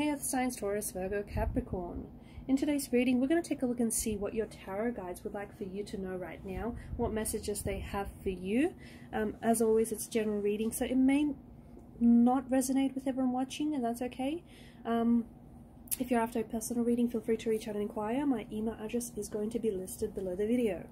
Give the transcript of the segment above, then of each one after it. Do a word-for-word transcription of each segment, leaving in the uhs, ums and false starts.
Hey, Earth signs Taurus, Virgo, Capricorn. In today's reading, we're going to take a look and see what your tarot guides would like for you to know right now, what messages they have for you. Um, as always, it's a general reading, so it may not resonate with everyone watching, and that's okay. Um, if you're after a personal reading, feel free to reach out and inquire. My email address is going to be listed below the video.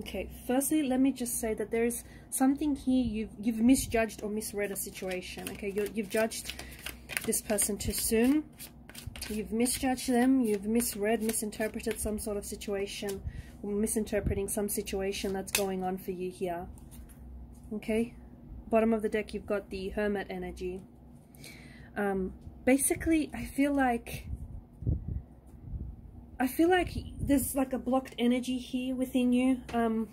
Okay, firstly, let me just say that there is something here. You've, you've misjudged or misread a situation. Okay, You're, you've judged this person too soon. You've misjudged them. You've misread, misinterpreted some sort of situation, or misinterpreting some situation that's going on for you here. Okay, bottom of the deck, you've got the Hermit energy. Um, basically, I feel like... I feel like there's like a blocked energy here within you, um,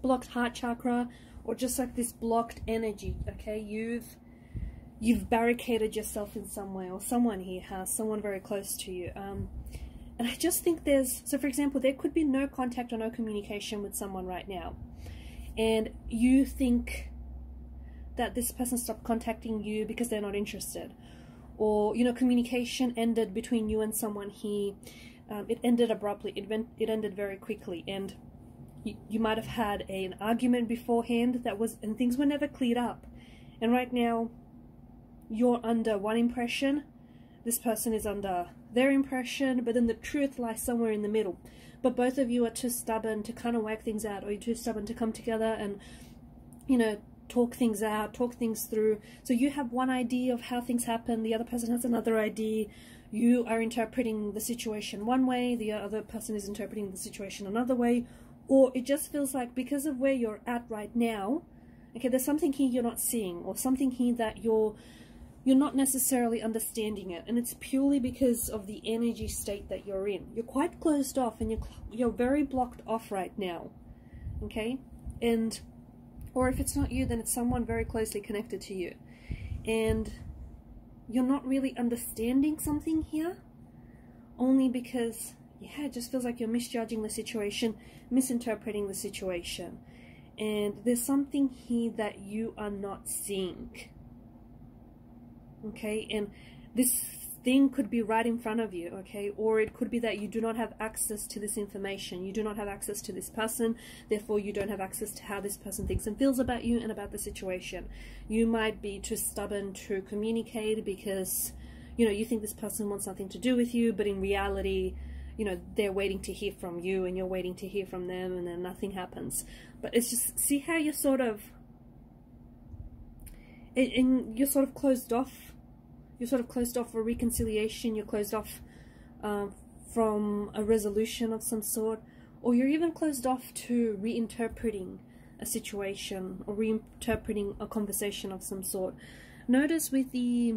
blocked heart chakra, or just like this blocked energy, okay? You've, you've barricaded yourself in some way, or someone here has, someone very close to you. Um, and I just think there's, so for example, there could be no contact or no communication with someone right now. And you think that this person stopped contacting you because they're not interested. Or, you know, communication ended between you and someone here. Um, it ended abruptly. It went, it ended very quickly, and you, you might have had a, an argument beforehand that was, and things were never cleared up. And right now, you're under one impression. This person is under their impression, but then the truth lies somewhere in the middle. But both of you are too stubborn to kind of work things out, or you're too stubborn to come together and, you know, talk things out, talk things through. So you have one idea of how things happen, the other person has another idea. You are interpreting the situation one way, the other person is interpreting the situation another way, or it just feels like because of where you're at right now, okay, there's something here you're not seeing, or something here that you're you're not necessarily understanding it, and it's purely because of the energy state that you're in. You're quite closed off, and you're you're very blocked off right now, okay? And or if it's not you, then it's someone very closely connected to you. And you're not really understanding something here, only because, yeah, it just feels like you're misjudging the situation, misinterpreting the situation. And there's something here that you are not seeing. Okay, and this thing could be right in front of you, okay? Or it could be that you do not have access to this information. You do not have access to this person, therefore you don't have access to how this person thinks and feels about you and about the situation. You might be too stubborn to communicate because, you know, you think this person wants nothing to do with you, but in reality, you know, they're waiting to hear from you and you're waiting to hear from them, and then nothing happens. But it's just, see how you're sort of, and you're sort of closed off. You're sort of closed off for reconciliation, you're closed off uh, from a resolution of some sort, or you're even closed off to reinterpreting a situation or reinterpreting a conversation of some sort. Notice with the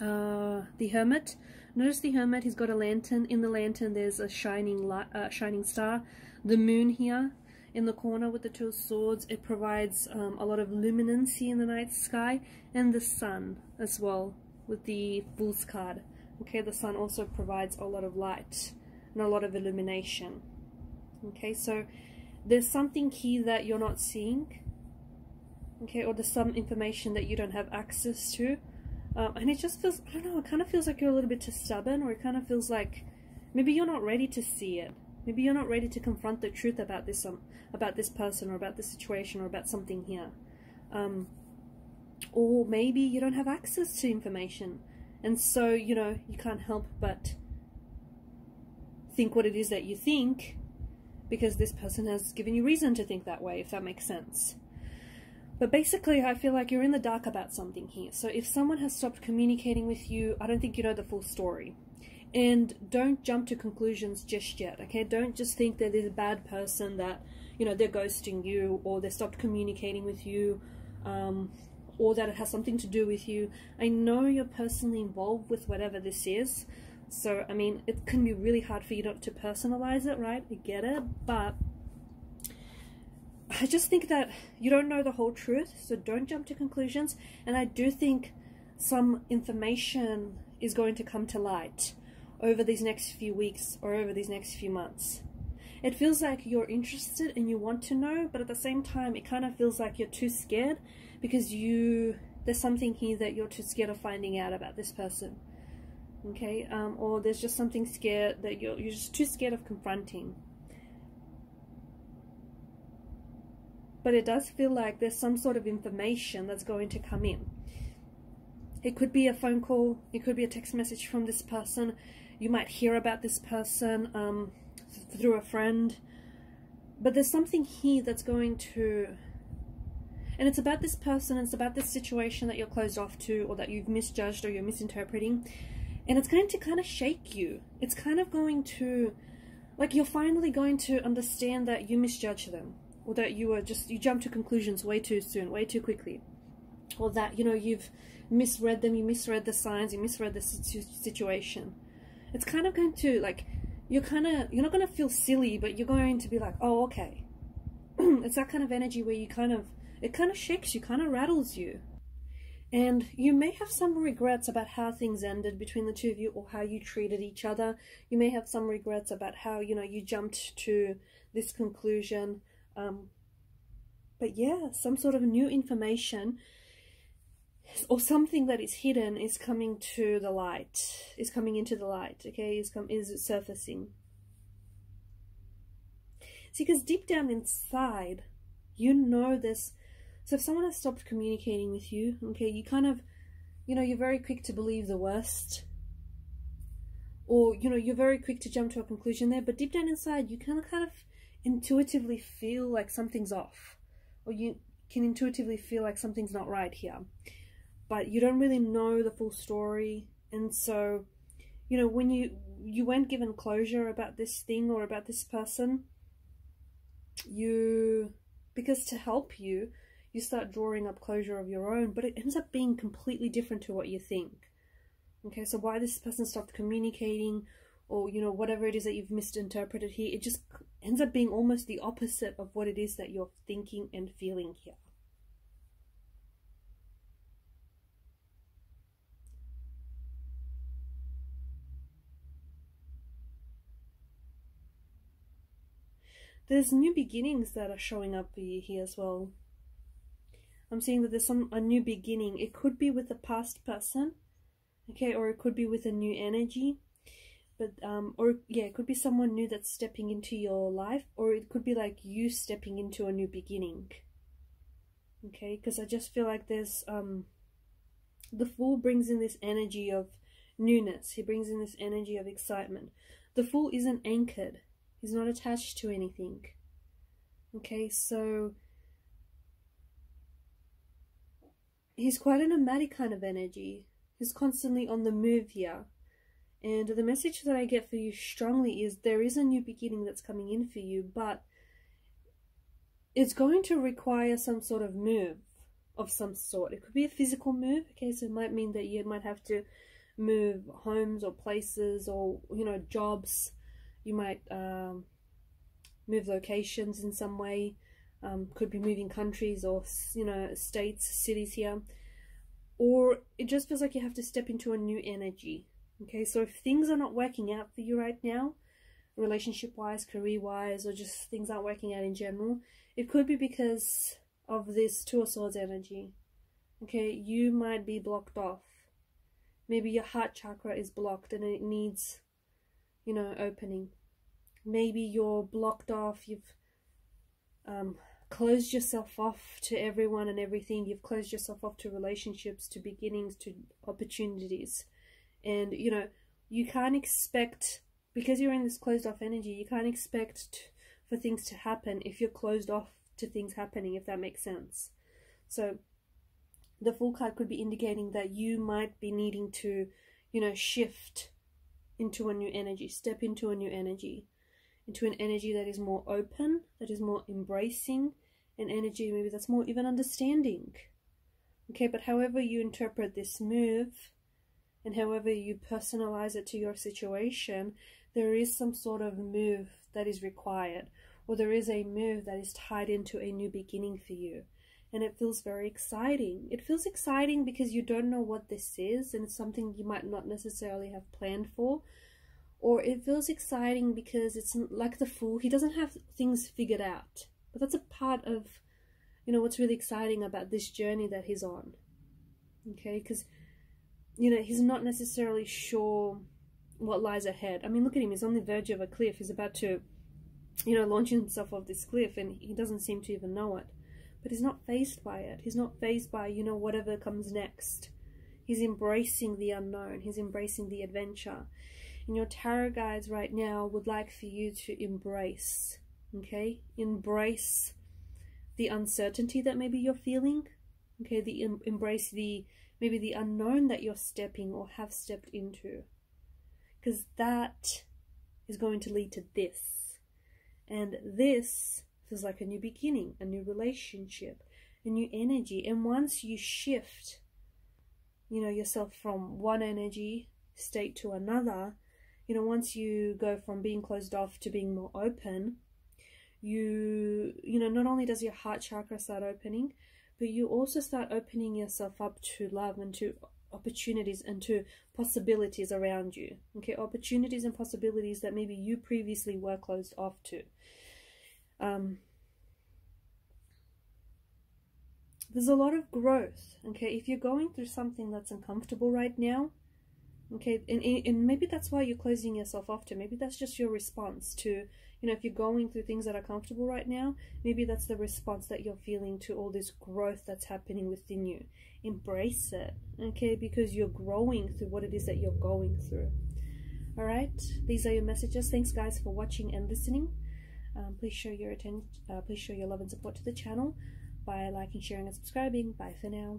uh, the hermit, notice the hermit, he's got a lantern. In the lantern there's a shining light, uh, shining star, the moon here. In the corner with the two swords, it provides um, a lot of luminancy in the night sky, and the sun as well with the Fool's card. Okay, the sun also provides a lot of light and a lot of illumination. Okay, so there's something here that you're not seeing. Okay, or there's some information that you don't have access to, um, and it just feels, I don't know, it kind of feels like you're a little bit too stubborn, or it kind of feels like maybe you're not ready to see it. Maybe you're not ready to confront the truth about this um, about this person, or about this situation, or about something here. Um, or maybe you don't have access to information, and so, you know, you can't help but think what it is that you think, because this person has given you reason to think that way, if that makes sense. But basically, I feel like you're in the dark about something here. So if someone has stopped communicating with you, I don't think you know the full story. And don't jump to conclusions just yet, okay? Don't just think that there's a bad person, that, you know, they're ghosting you, or they stopped communicating with you, um, or that it has something to do with you. I know you're personally involved with whatever this is. So, I mean, it can be really hard for you not to personalize it, right? I get it. But I just think that you don't know the whole truth, so don't jump to conclusions. And I do think some information is going to come to light over these next few weeks or over these next few months. It feels like you're interested and you want to know, but at the same time, it kind of feels like you're too scared because you there's something here that you're too scared of finding out about this person. Okay, um, or there's just something scared that you're, you're just too scared of confronting. But it does feel like there's some sort of information that's going to come in. It could be a phone call, it could be a text message from this person. You might hear about this person um, through a friend. But there's something here that's going to... And it's about this person, it's about this situation that you're closed off to, or that you've misjudged, or you're misinterpreting. And it's going to kind of shake you. It's kind of going to, like, you're finally going to understand that you misjudged them, or that you were just, you jumped to conclusions way too soon, way too quickly. Or that, you know, you've misread them, you misread the signs, you misread the situation. It's kind of going to, like, you're kind of, you're not going to feel silly, but you're going to be like, oh, okay. It's that kind of energy where you kind of, it kind of shakes you, kind of rattles you. And you may have some regrets about how things ended between the two of you, or how you treated each other. You may have some regrets about how, you know, you jumped to this conclusion. Um, but yeah, some sort of new information or something that is hidden is coming to the light, is coming into the light, okay, is, com is surfacing. See, because deep down inside, you know this. So if someone has stopped communicating with you, okay, you kind of, you know, you're very quick to believe the worst. Or, you know, you're very quick to jump to a conclusion there, but deep down inside, you kind of kind of intuitively feel like something's off. Or you can intuitively feel like something's not right here. But you don't really know the full story. And so, you know, when you, you weren't given closure about this thing or about this person, you... Because to help you, you start drawing up closure of your own, but it ends up being completely different to what you think. Okay, so why this person stopped communicating, or, you know, whatever it is that you've misinterpreted here, it just ends up being almost the opposite of what it is that you're thinking and feeling here. There's new beginnings that are showing up for you here as well. I'm seeing that there's some a new beginning. It could be with a past person, okay, or it could be with a new energy, but um, or yeah, it could be someone new that's stepping into your life, or it could be like you stepping into a new beginning. Okay, because I just feel like there's um, the Fool brings in this energy of newness. He brings in this energy of excitement. The Fool isn't anchored. He's not attached to anything. Okay, so he's quite a nomadic kind of energy. He's constantly on the move here. And the message that I get for you strongly is there is a new beginning that's coming in for you, but it's going to require some sort of move of some sort. It could be a physical move, okay, so it might mean that you might have to move homes or places or, you know, jobs. You might um, move locations in some way, um, could be moving countries or, you know, states, cities here. Or it just feels like you have to step into a new energy. Okay, so if things are not working out for you right now, relationship-wise, career-wise, or just things aren't working out in general, it could be because of this Two of Swords energy. Okay, you might be blocked off. Maybe your heart chakra is blocked and it needs... you know, opening. Maybe you're blocked off, you've um, closed yourself off to everyone and everything, you've closed yourself off to relationships, to beginnings, to opportunities. And, you know, you can't expect, because you're in this closed off energy, you can't expect to, for things to happen if you're closed off to things happening, if that makes sense. So the Fool card could be indicating that you might be needing to, you know, shift into a new energy, step into a new energy, into an energy that is more open, that is more embracing, an energy maybe that's more even understanding, Okay, but however you interpret this move and however you personalize it to your situation, there is some sort of move that is required, or there is a move that is tied into a new beginning for you. And it feels very exciting. It feels exciting because you don't know what this is, and it's something you might not necessarily have planned for. Or it feels exciting because it's like the Fool. He doesn't have things figured out. But that's a part of, you know, what's really exciting about this journey that he's on. Okay, because, you know, he's not necessarily sure what lies ahead. I mean, look at him. He's on the verge of a cliff. He's about to, you know, launch himself off this cliff, and he doesn't seem to even know it. But he's not fazed by it. He's not fazed by, you know, whatever comes next. He's embracing the unknown. He's embracing the adventure. And your tarot guides right now would like for you to embrace, okay? Embrace the uncertainty that maybe you're feeling, okay? The em embrace the, maybe the unknown that you're stepping or have stepped into. Because that is going to lead to this. And this feels like a new beginning, a new relationship, a new energy. And once you shift, you know, yourself from one energy state to another, you know, once you go from being closed off to being more open, you, you know, not only does your heart chakra start opening, but you also start opening yourself up to love and to opportunities and to possibilities around you. Okay, opportunities and possibilities that maybe you previously were closed off to. Um, there's a lot of growth, okay? If you're going through something that's uncomfortable right now, okay, and, and maybe that's why you're closing yourself off to, maybe that's just your response to, you know, if you're going through things that are comfortable right now, maybe that's the response that you're feeling to all this growth that's happening within you. Embrace it, okay, because you're growing through what it is that you're going through. All right, these are your messages. Thanks, guys, for watching and listening. Um, please show your attention, uh, please show your love and support to the channel by liking, sharing, and subscribing. Bye for now.